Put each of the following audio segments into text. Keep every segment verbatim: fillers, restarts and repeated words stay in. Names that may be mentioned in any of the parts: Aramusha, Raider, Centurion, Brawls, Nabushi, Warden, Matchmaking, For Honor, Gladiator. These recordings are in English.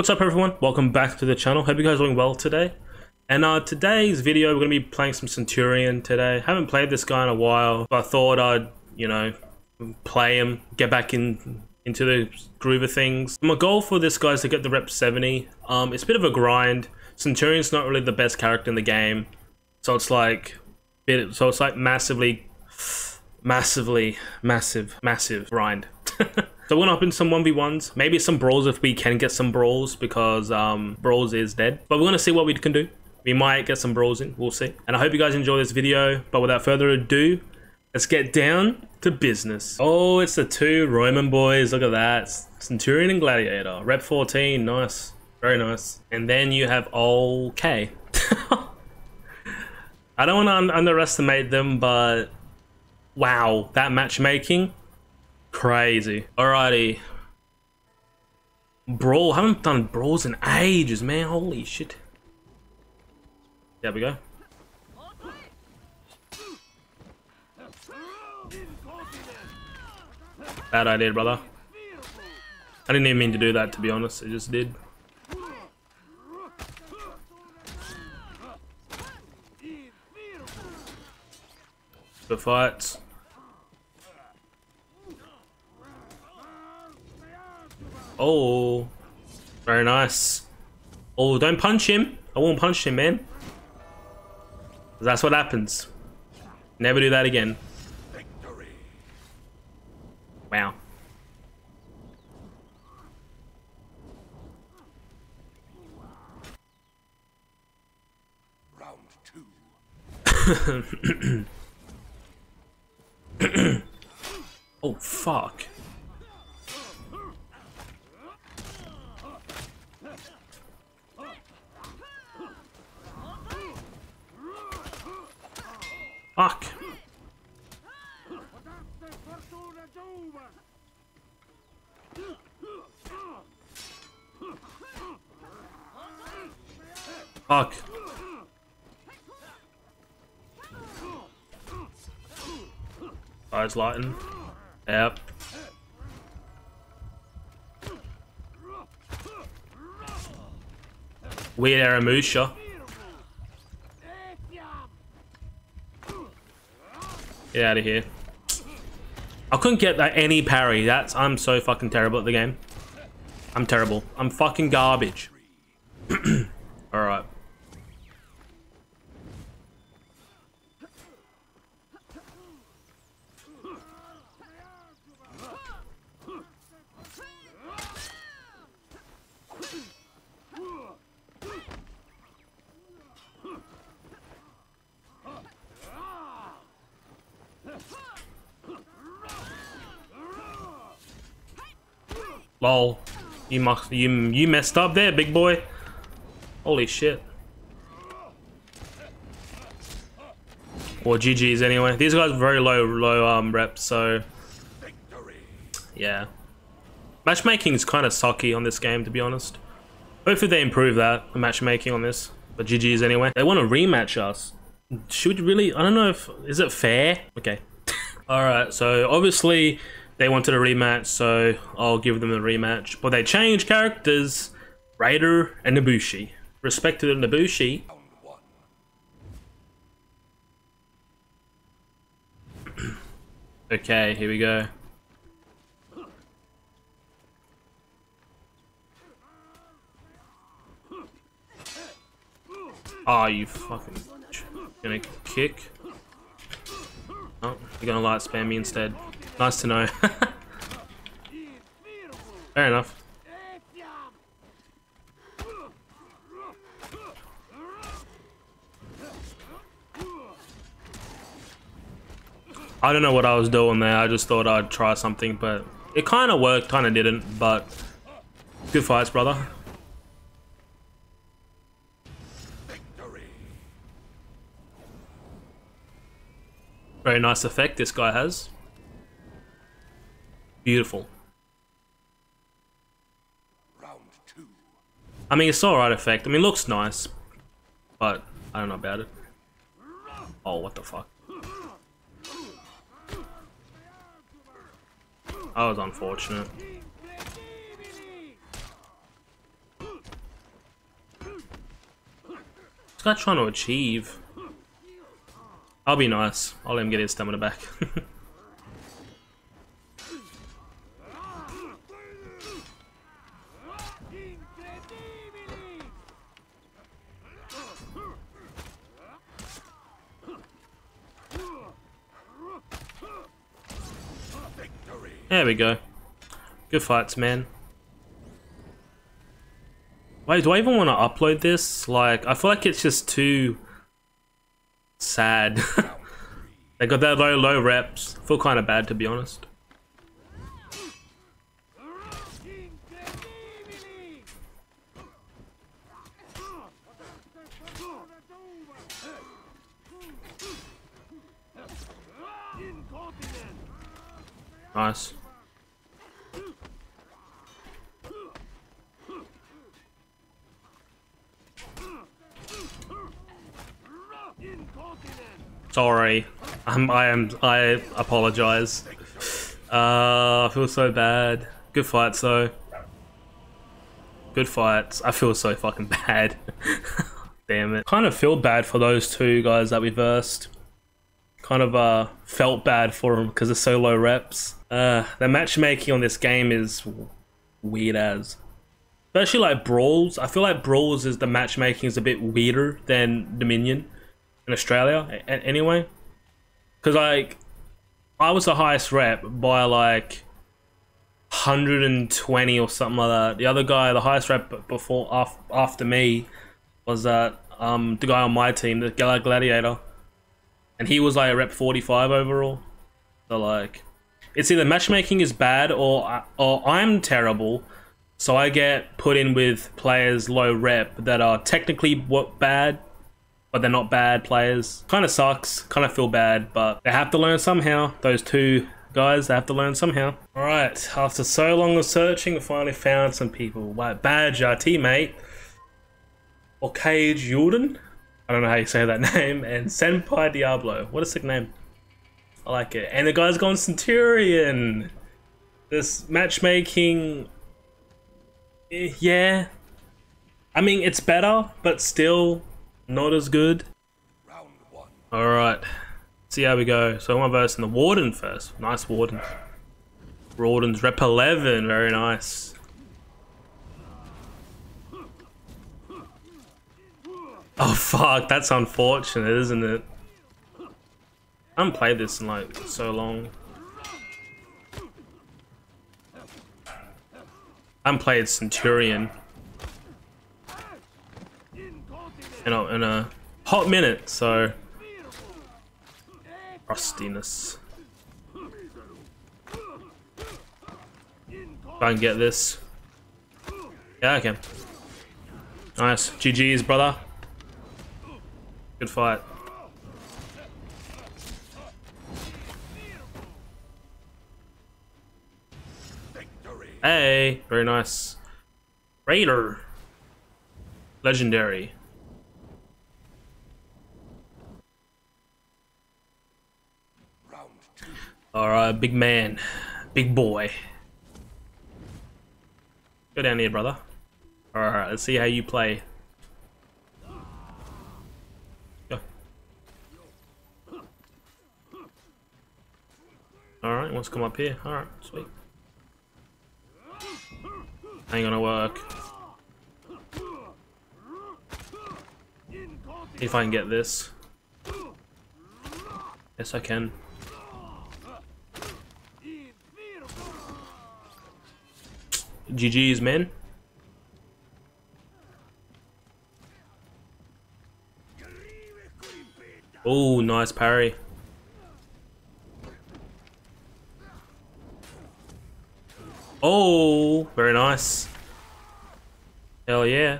What's up everyone, welcome back to the channel. Hope you guys are doing well today. And uh, today's video we're gonna be playing some Centurion today. Haven't played this guy in a while, but I thought I'd, you know, play him, get back in into the groove of things. My goal for this guy is to get the rep seventy. Um, it's a bit of a grind. Centurion's not really the best character in the game. So it's like, bit, so it's like massively, massively, massive, massive grind. So we're gonna hop in some one v ones, maybe some brawls if we can get some brawls, because um, brawls is dead. But we're gonna see what we can do. We might get some brawls in, we'll see. And I hope you guys enjoy this video, but without further ado, let's get down to business. Oh, it's the two Roman boys, look at that. Centurion and Gladiator, rep fourteen, nice, very nice. And then you have old K. I don't wanna un underestimate them, but wow, that matchmaking. Crazy. Alrighty. Brawl. Haven't done brawls in ages, man. Holy shit. There we go. Bad idea, brother. I didn't even mean to do that, to be honest. I just did. The fights. Oh, very nice. Oh, don't punch him. I won't punch him, man. That's what happens. Never do that again. Victory. Wow. Round two. Oh, fuck. Fuck. Fuck. Eyes lighten. Yep. Weird Aramusha. Get out of here. I couldn't get that any parry. That's I'm so fucking terrible at the game. I'm terrible. I'm fucking garbage. Alright. Lol, you must, you you messed up there, big boy. Holy shit. Or G G's anyway. These guys are very low low um reps, so yeah. Matchmaking is kind of sucky on this game, to be honest. Hopefully they improve that, the matchmaking on this. But G G's anyway. They want to rematch us. Should we really? I don't know if is it fair. Okay. All right. So obviously. They wanted a rematch, so I'll give them a rematch. But they changed characters, Raider and Nabushi. Respect to the Nabushi. Okay, here we go. Ah, oh, you fucking gonna kick. Oh, you're gonna light spam me instead. Nice to know. Fair enough. I don't know what I was doing there. I just thought I'd try something, but it kind of worked, kind of didn't, but good fights, brother. Victory. Very nice effect this guy has. Beautiful. Round two. I mean, it's alright effect. I mean, it looks nice, but I don't know about it. Oh, what the fuck? That was unfortunate. This guy trying to achieve. I'll be nice. I'll let him get his stamina back. There we go. Good fights, man. Wait, do I even want to upload this? Like, I feel like it's just too sad. They got that low, low reps. I feel kind of bad, to be honest. Nice. Sorry, I'm, I am. I apologize. Uh, I feel so bad. Good fights, though. Good fights. I feel so fucking bad. Damn it. Kind of feel bad for those two guys that we versed. Kind of uh felt bad for them because they're so low reps. Uh, the matchmaking on this game is weird as. Especially like Brawls. I feel like Brawls is the matchmaking is a bit weirder than Dominion. In Australia anyway, because like I was the highest rep by like one hundred twenty or something like that. The other guy, the highest rep before af after me was that um the guy on my team, the Gladiator, and he was like a rep forty-five overall. So like it's either matchmaking is bad or or I'm terrible, so I get put in with players low rep that are technically what bad, but they're not bad players. Kind of sucks, kind of feel bad, but they have to learn somehow. Those two guys, they have to learn somehow. All right, after so long of searching, I finally found some people. Like Badge, our teammate, or Cage Yulden, I don't know how you say that name, and Senpai Diablo. What a sick name. I like it. And the guy's gone Centurion. This matchmaking, yeah. I mean, it's better, but still, not as good. Round one. All right, see how we go. So I'm versing the Warden first. Nice Warden. Warden's rep eleven, very nice. Oh fuck, that's unfortunate, isn't it? I haven't played this in like so long. I haven't played Centurion In a, in a hot minute, so rustiness. Try and get this. Yeah, okay. Nice. G G's, brother. Good fight. Hey, very nice. Raider. Legendary. Alright, big man. Big boy. Go down here, brother. Alright, let's see how you play. Go. Alright, wants to come up here. Alright, sweet. Ain't gonna work. See if I can get this. Yes, I can. G G's, man. Oh, nice parry. Oh, very nice. Hell yeah.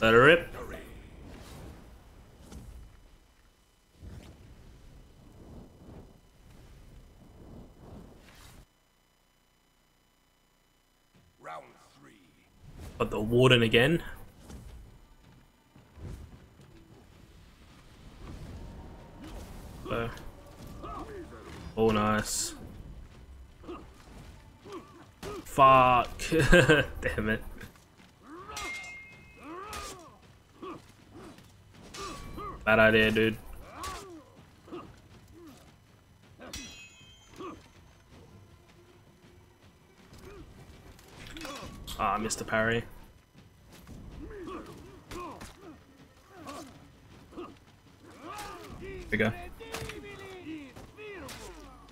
Let her rip. But the Warden again. So. Oh, nice. Fuck. Damn it. Bad idea, dude. Ah, I missed the parry. Here we go.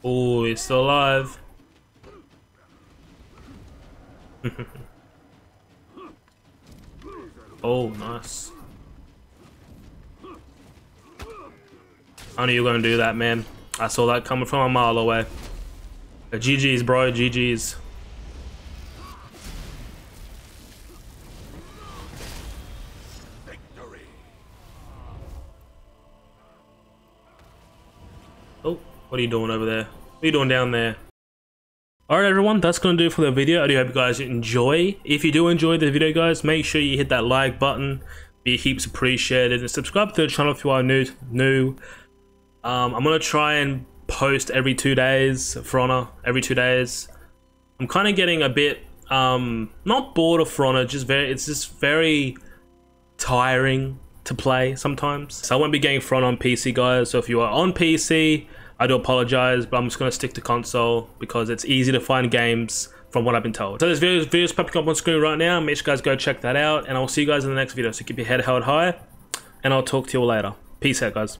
Oh, he's still alive. Oh, nice. I knew you were going to do that, man. I saw that coming from a mile away. But G G's, bro. G G's. Victory. Oh, what are you doing over there? What are you doing down there? Alright everyone, that's going to do it for the video. I do hope you guys enjoy. If you do enjoy the video, guys, make sure you hit that like button. Be heaps appreciated. And subscribe to the channel if you are new. new. Um, I'm going to try and post every two days. For Honor, every two days. I'm kind of getting a bit, um, not bored of For Honor, just very, it's just very tiring to play sometimes. So I won't be getting For Honor on P C, guys. So if you are on P C, I do apologize, but I'm just going to stick to console because it's easy to find games from what I've been told. So this video video's popping up on screen right now. Make sure you guys go check that out, and I'll see you guys in the next video. So keep your head held high, and I'll talk to you all later. Peace out, guys.